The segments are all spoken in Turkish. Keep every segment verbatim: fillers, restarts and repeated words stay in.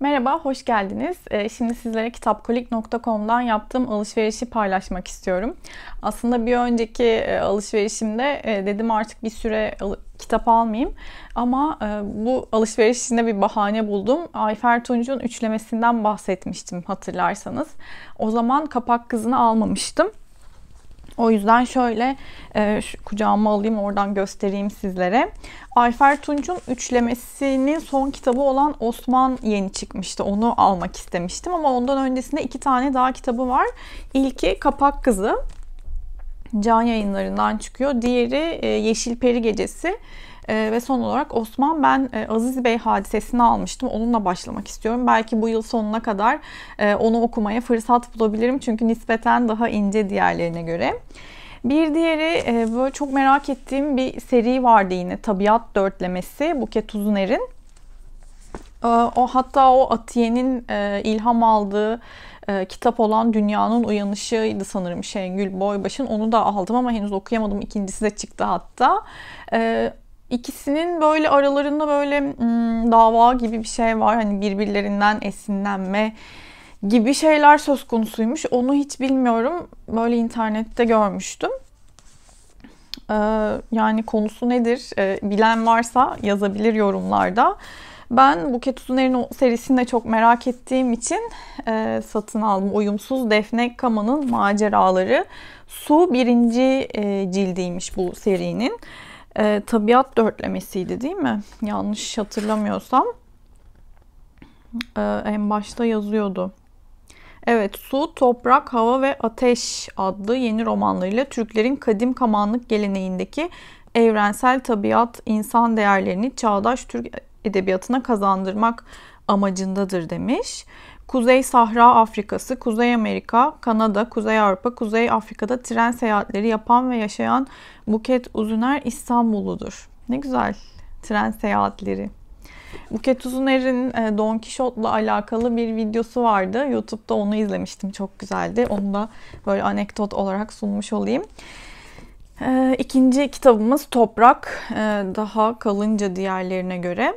Merhaba, hoş geldiniz. Şimdi sizlere kitapkolik nokta com'dan yaptığım alışverişi paylaşmak istiyorum. Aslında bir önceki alışverişimde dedim artık bir süre kitap almayayım. Ama bu alışveriş içinde bir bahane buldum. Ayfer Tunç'un üçlemesinden bahsetmiştim hatırlarsanız. O zaman Kapak Kızı'nı almamıştım. O yüzden şöyle e, kucağıma alayım, oradan göstereyim sizlere. Ayfer Tunç'un üçlemesinin son kitabı olan Osman yeni çıkmıştı. Onu almak istemiştim ama ondan öncesinde iki tane daha kitabı var. İlki Kapak Kızı, Can Yayınları'ndan çıkıyor. Diğeri e, Yeşil Peri Gecesi. Ee, ve son olarak Osman. Ben e, Aziz Bey hadisesini almıştım. Onunla başlamak istiyorum. Belki bu yıl sonuna kadar e, onu okumaya fırsat bulabilirim. Çünkü nispeten daha ince diğerlerine göre. Bir diğeri e, böyle çok merak ettiğim bir seri vardı yine. Tabiat Dörtlemesi. Buket Uzuner'in. E, o hatta o Atiye'nin e, ilham aldığı e, kitap olan Dünya'nın Uyanışı'ydı sanırım. Şengül Boybaş'ın. Onu da aldım ama henüz okuyamadım. İkincisi de çıktı hatta. E, İkisinin böyle aralarında böyle hmm, dava gibi bir şey var. Hani birbirlerinden esinlenme gibi şeyler söz konusuymuş. Onu hiç bilmiyorum. Böyle internette görmüştüm. Ee, yani konusu nedir? Ee, bilen varsa yazabilir yorumlarda. Ben Buket Uzuner'in o serisini de çok merak ettiğim için e, satın aldım. Uyumsuz, Defne Kaman'ın maceraları. Su birinci e, cildiymiş bu serinin. E, tabiat dörtlemesiydi değil mi? Yanlış hatırlamıyorsam. E, en başta yazıyordu. Evet, Su, Toprak, Hava ve Ateş adlı yeni romanlarıyla Türklerin kadim kamanlık geleneğindeki evrensel tabiat, insan değerlerini çağdaş Türk edebiyatına kazandırmak amacındadır demiş. Kuzey Sahra Afrikası, Kuzey Amerika, Kanada, Kuzey Avrupa, Kuzey Afrika'da tren seyahatleri yapan ve yaşayan Buket Uzuner İstanbulludur. Ne güzel tren seyahatleri. Buket Uzuner'in Don Quixote'la alakalı bir videosu vardı. YouTube'da onu izlemiştim. Çok güzeldi. Onu da böyle anekdot olarak sunmuş olayım. İkinci kitabımız Toprak. Daha kalınca diğerlerine göre.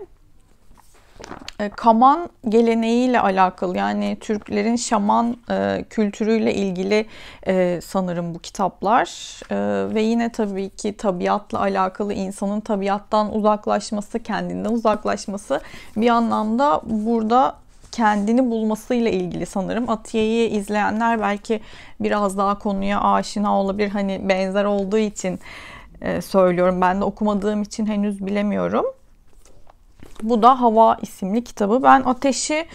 Kaman geleneğiyle alakalı, yani Türklerin şaman e, kültürüyle ilgili e, sanırım bu kitaplar e, ve yine tabii ki tabiatla alakalı, insanın tabiattan uzaklaşması, kendinden uzaklaşması, bir anlamda burada kendini bulmasıyla ilgili sanırım. Atiye'yi izleyenler belki biraz daha konuya aşina olabilir, hani benzer olduğu için e, söylüyorum, ben de okumadığım için henüz bilemiyorum. Bu da Hava isimli kitabı. Ben Ateş'i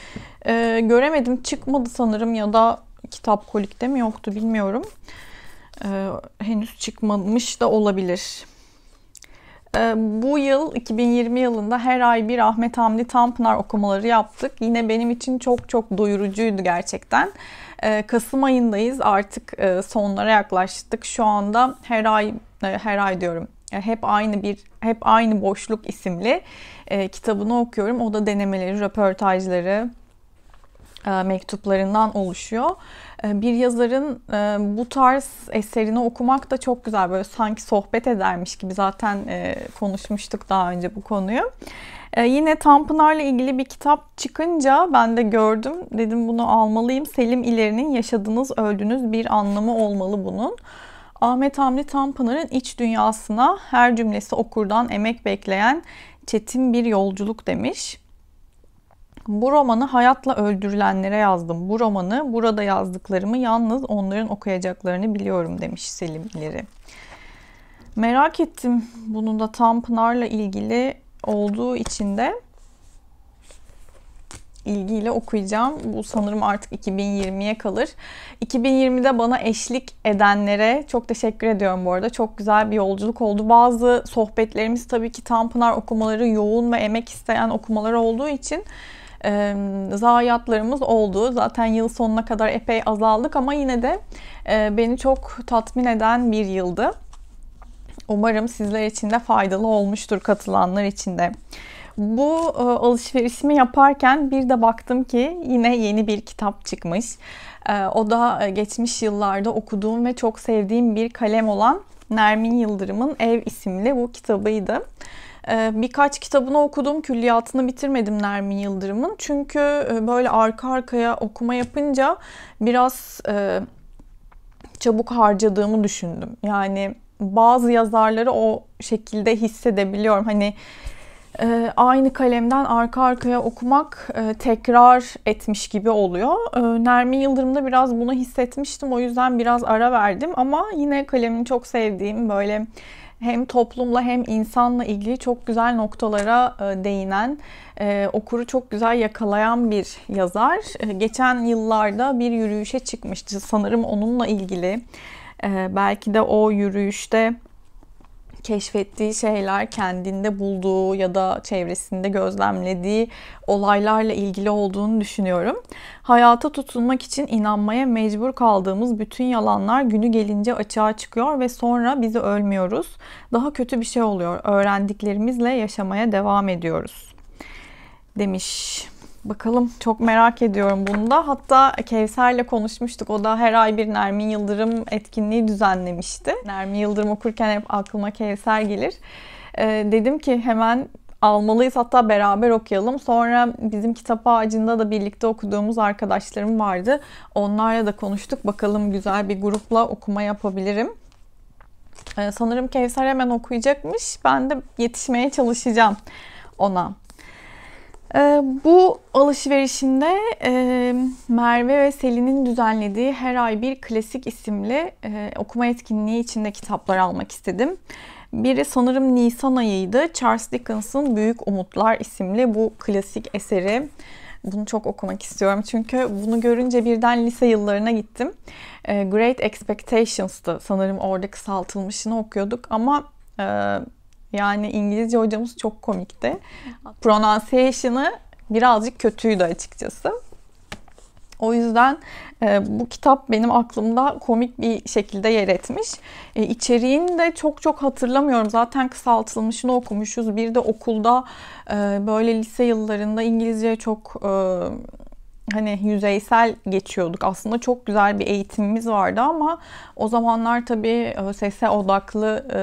e, göremedim. Çıkmadı sanırım ya da kitapkolikte mi yoktu bilmiyorum. E, henüz çıkmamış da olabilir. E, bu yıl iki bin yirmi yılında her ay bir Ahmet Hamdi Tanpınar okumaları yaptık. Yine benim için çok çok doyurucuydu gerçekten. E, Kasım ayındayız. Artık e, sonlara yaklaştık. Şu anda her ay, e, her ay diyorum. Yani hep aynı bir, hep aynı boşluk isimli e, kitabını okuyorum. O da denemeleri, röportajları, e, mektuplarından oluşuyor. E, bir yazarın e, bu tarz eserini okumak da çok güzel. Böyle sanki sohbet edermiş gibi, zaten e, konuşmuştuk daha önce bu konuyu. E, yine Tanpınar'la ilgili bir kitap çıkınca ben de gördüm. Dedim bunu almalıyım. Selim İleri'nin Yaşadınız, Öldünüz, Bir Anlamı Olmalı Bunun. Ahmet Hamdi Tanpınar'ın iç dünyasına her cümlesi okurdan emek bekleyen çetin bir yolculuk demiş. Bu romanı hayatla öldürülenlere yazdım. Bu romanı, burada yazdıklarımı yalnız onların okuyacaklarını biliyorum demiş Selim İleri. Merak ettim bunun da Tanpınar'la ilgili olduğu için de ilgiyle okuyacağım. Bu sanırım artık iki bin yirmiye kalır. iki bin yirmide bana eşlik edenlere çok teşekkür ediyorum bu arada. Çok güzel bir yolculuk oldu. Bazı sohbetlerimiz tabii ki Tanpınar okumaları yoğun ve emek isteyen okumalar olduğu için e, zayiatlarımız oldu. Zaten yıl sonuna kadar epey azaldık ama yine de e, beni çok tatmin eden bir yıldı. Umarım sizler için de faydalı olmuştur, katılanlar için de. Bu e, alışverişimi yaparken bir de baktım ki yine yeni bir kitap çıkmış. E, o da e, geçmiş yıllarda okuduğum ve çok sevdiğim bir kalem olan Nermin Yıldırım'ın Ev isimli bu kitabıydı. Birkaç kitabını okudum. Külliyatını bitirmedim Nermin Yıldırım'ın. Çünkü böyle arka arkaya okuma yapınca biraz çabuk harcadığımı düşündüm. Yani bazı yazarları o şekilde hissedebiliyorum. Hani aynı kalemden arka arkaya okumak tekrar etmiş gibi oluyor. Nermin Yıldırım'da biraz bunu hissetmiştim. O yüzden biraz ara verdim. Ama yine kalemini çok sevdiğim, böyle hem toplumla hem insanla ilgili çok güzel noktalara değinen, okuru çok güzel yakalayan bir yazar. Geçen yıllarda bir yürüyüşe çıkmıştı. Sanırım onunla ilgili. Belki de o yürüyüşte keşfettiği şeyler, kendinde bulduğu ya da çevresinde gözlemlediği olaylarla ilgili olduğunu düşünüyorum. Hayata tutunmak için inanmaya mecbur kaldığımız bütün yalanlar günü gelince açığa çıkıyor ve sonra bizi ölmüyoruz. Daha kötü bir şey oluyor. Öğrendiklerimizle yaşamaya devam ediyoruz demiş. Bakalım, çok merak ediyorum bunu da. Hatta Kevser'le konuşmuştuk. O da her ay bir Nermin Yıldırım etkinliği düzenlemişti. Nermin Yıldırım okurken hep aklıma Kevser gelir. Ee, dedim ki hemen almalıyız, hatta beraber okuyalım. Sonra bizim kitap ağacında da birlikte okuduğumuz arkadaşlarım vardı. Onlarla da konuştuk. Bakalım güzel bir grupla okuma yapabilirim. Ee, sanırım Kevser hemen okuyacakmış. Ben de yetişmeye çalışacağım ona. Bu alışverişinde Merve ve Selin'in düzenlediği Her Ay Bir Klasik isimli okuma etkinliği içinde kitaplar almak istedim. Biri sanırım Nisan ayıydı. Charles Dickens'ın Büyük Umutlar isimli bu klasik eseri. Bunu çok okumak istiyorum çünkü bunu görünce birden lise yıllarına gittim. Great Expectations'tı sanırım, orada kısaltılmışını okuyorduk ama... Yani İngilizce hocamız çok komikti. Pronunciation'ı birazcık kötüydü açıkçası. O yüzden bu kitap benim aklımda komik bir şekilde yer etmiş. İçeriğini de çok çok hatırlamıyorum. Zaten kısaltılmışını okumuşuz. Bir de okulda böyle lise yıllarında İngilizce çok... Hani yüzeysel geçiyorduk. Aslında çok güzel bir eğitimimiz vardı ama o zamanlar tabii ÖSS odaklı e,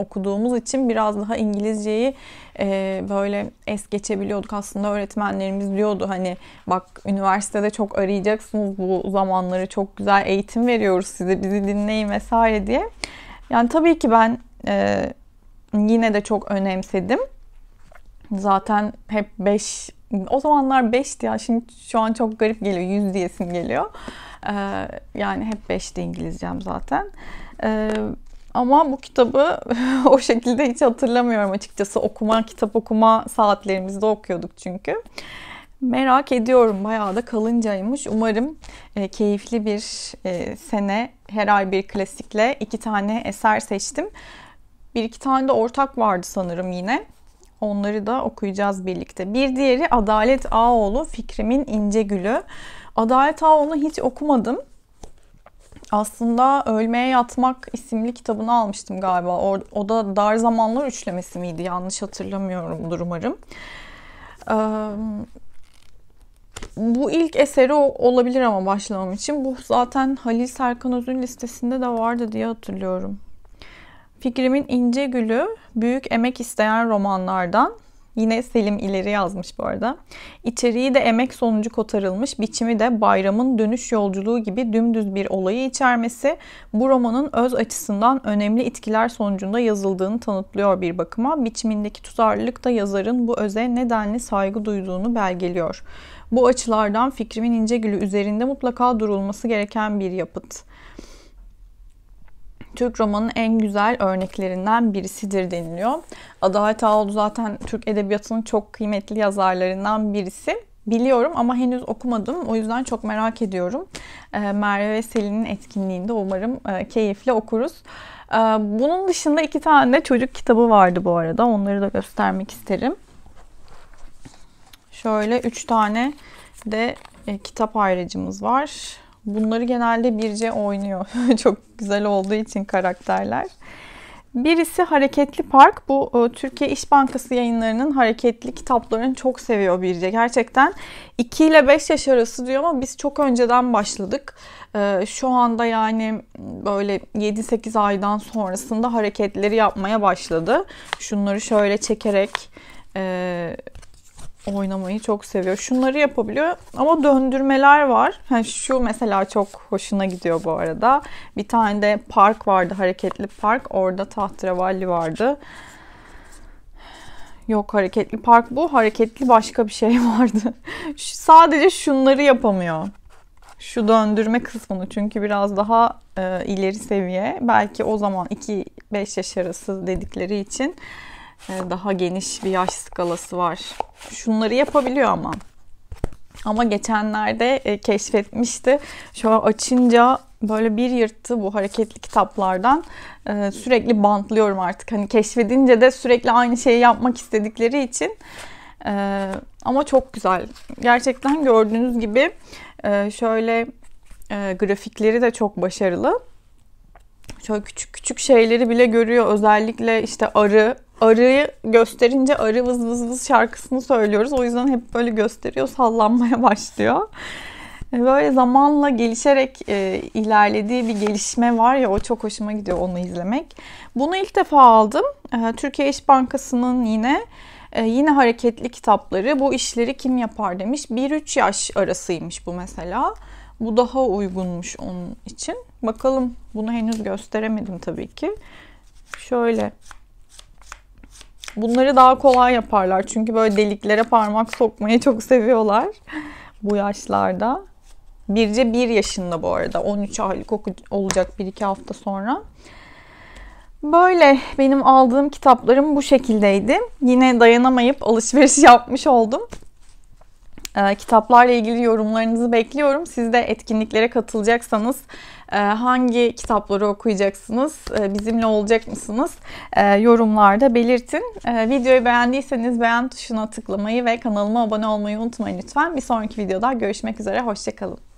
okuduğumuz için biraz daha İngilizceyi e, böyle es geçebiliyorduk. Aslında öğretmenlerimiz diyordu hani bak üniversitede çok arayacaksınız bu zamanları, çok güzel eğitim veriyoruz size, bizi dinleyin vesaire diye. Yani tabii ki ben e, yine de çok önemsedim. Zaten hep beş, o zamanlar beşti ya, şimdi şu an çok garip geliyor, yüz diyesim geliyor. Ee, yani hep beşti İngilizcem zaten. Ee, ama bu kitabı o şekilde hiç hatırlamıyorum açıkçası. Okuma, kitap okuma saatlerimizde okuyorduk çünkü. Merak ediyorum, bayağı da kalıncaymış. Umarım e, keyifli bir e, sene. Her ay bir klasikle iki tane eser seçtim. Bir iki tane de ortak vardı sanırım yine. Onları da okuyacağız birlikte. Bir diğeri Adalet Ağaoğlu, Fikrimin İnce Gülü. Adalet Ağaoğlu'nu hiç okumadım. Aslında Ölmeye Yatmak isimli kitabını almıştım galiba. O, o da Dar Zamanlar üçlemesi miydi? Yanlış hatırlamıyorumdur umarım. Ee, bu ilk eseri olabilir ama başlamam için. Bu zaten Halil Serkan Öz'ün listesinde de vardı diye hatırlıyorum. Fikrimin İnce Gülü, büyük emek isteyen romanlardan. Yine Selim İleri yazmış bu arada. İçeriği de emek sonucu kotarılmış, biçimi de bayramın dönüş yolculuğu gibi dümdüz bir olayı içermesi, bu romanın öz açısından önemli itkiler sonucunda yazıldığını tanıtlıyor bir bakıma. Biçimindeki tutarlılık da yazarın bu öze nedenli saygı duyduğunu belgeliyor. Bu açılardan Fikrimin İnce Gülü üzerinde mutlaka durulması gereken bir yapıt. Türk romanının en güzel örneklerinden birisidir deniliyor. Adalet Ağaoğlu zaten Türk edebiyatının çok kıymetli yazarlarından birisi. Biliyorum ama henüz okumadım. O yüzden çok merak ediyorum. Merve ve Selin'in etkinliğinde umarım keyifle okuruz. Bunun dışında iki tane de çocuk kitabı vardı bu arada. Onları da göstermek isterim. Şöyle üç tane de kitap ayracımız var. Bunları genelde Birce oynuyor. Çok güzel olduğu için karakterler. Birisi Hareketli Park. Bu Türkiye İş Bankası yayınlarının hareketli kitaplarını çok seviyor Birce. Gerçekten iki ile beş yaş arası diyor ama biz çok önceden başladık. Şu anda yani böyle yedi sekiz aydan sonrasında hareketleri yapmaya başladı. Şunları şöyle çekerek oynamayı çok seviyor. Şunları yapabiliyor ama döndürmeler var. Yani şu mesela çok hoşuna gidiyor bu arada. Bir tane de park vardı, Hareketli Park. Orada tahterevalli vardı. Yok, Hareketli Park bu. Hareketli başka bir şey vardı. Sadece şunları yapamıyor. Şu döndürme kısmını, çünkü biraz daha e, ileri seviye. Belki o zaman iki beş yaş arası dedikleri için daha geniş bir yaş skalası var. Şunları yapabiliyor ama. Ama geçenlerde keşfetmişti. Şöyle açınca böyle bir yırttı bu hareketli kitaplardan. Sürekli bantlıyorum artık. Hani keşfedince de sürekli aynı şeyi yapmak istedikleri için. Ama çok güzel. Gerçekten gördüğünüz gibi şöyle grafikleri de çok başarılı. Şöyle küçük küçük şeyleri bile görüyor. Özellikle işte arı. Arıyı gösterince arı vız vız vız şarkısını söylüyoruz. O yüzden hep böyle gösteriyor, sallanmaya başlıyor. Böyle zamanla gelişerek e, ilerlediği bir gelişme var ya, o çok hoşuma gidiyor onu izlemek. Bunu ilk defa aldım. E, Türkiye İş Bankası'nın yine e, yine hareketli kitapları. Bu işleri kim yapar demiş. bir üç yaş arasıymış bu mesela. Bu daha uygunmuş onun için. Bakalım, bunu henüz gösteremedim tabii ki. Şöyle... Bunları daha kolay yaparlar. Çünkü böyle deliklere parmak sokmayı çok seviyorlar bu yaşlarda. Birce bir yaşında bu arada. on üç aylık olacak bir iki hafta sonra. Böyle benim aldığım kitaplarım bu şekildeydi. Yine dayanamayıp alışveriş yapmış oldum. Kitaplarla ilgili yorumlarınızı bekliyorum. Siz de etkinliklere katılacaksanız hangi kitapları okuyacaksınız, bizimle olacak mısınız yorumlarda belirtin. Videoyu beğendiyseniz beğen tuşuna tıklamayı ve kanalıma abone olmayı unutmayın lütfen. Bir sonraki videoda görüşmek üzere, hoşça kalın.